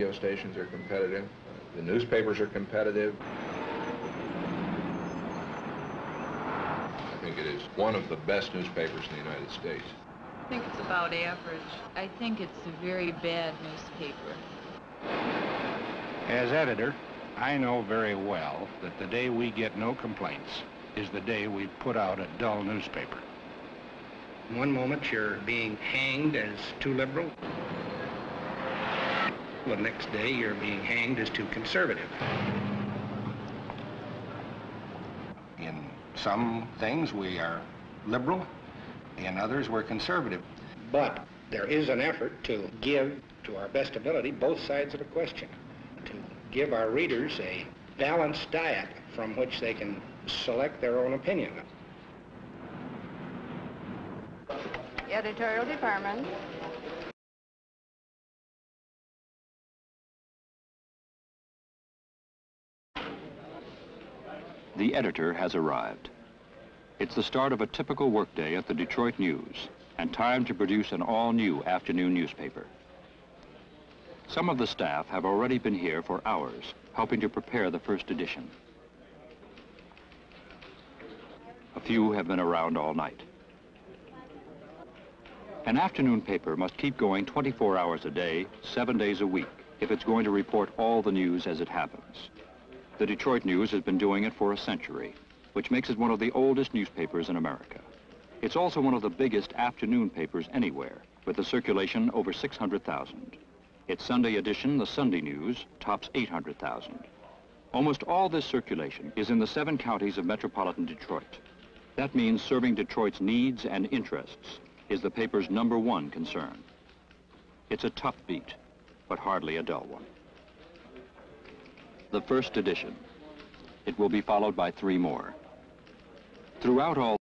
Radio stations are competitive. The newspapers are competitive. I think it is one of the best newspapers in the United States. I think it's about average. I think it's a very bad newspaper. As editor, I know very well that the day we get no complaints is the day we put out a dull newspaper. One moment you're being hanged as too liberal. The next day, you're being hanged as too conservative. In some things, we are liberal. In others, we're conservative. But there is an effort to give, to our best ability, both sides of a question, to give our readers a balanced diet from which they can select their own opinion. Editorial department. The editor has arrived. It's the start of a typical workday at the Detroit News, and time to produce an all-new afternoon newspaper. Some of the staff have already been here for hours, helping to prepare the first edition. A few have been around all night. An afternoon paper must keep going 24 hours a day, 7 days a week, if it's going to report all the news as it happens. The Detroit News has been doing it for a century, which makes it one of the oldest newspapers in America. It's also one of the biggest afternoon papers anywhere, with a circulation over 600,000. Its Sunday edition, the Sunday News, tops 800,000. Almost all this circulation is in the 7 counties of metropolitan Detroit. That means serving Detroit's needs and interests is the paper's #1 concern. It's a tough beat, but hardly a dull one. The first edition. It will be followed by 3 more. Throughout all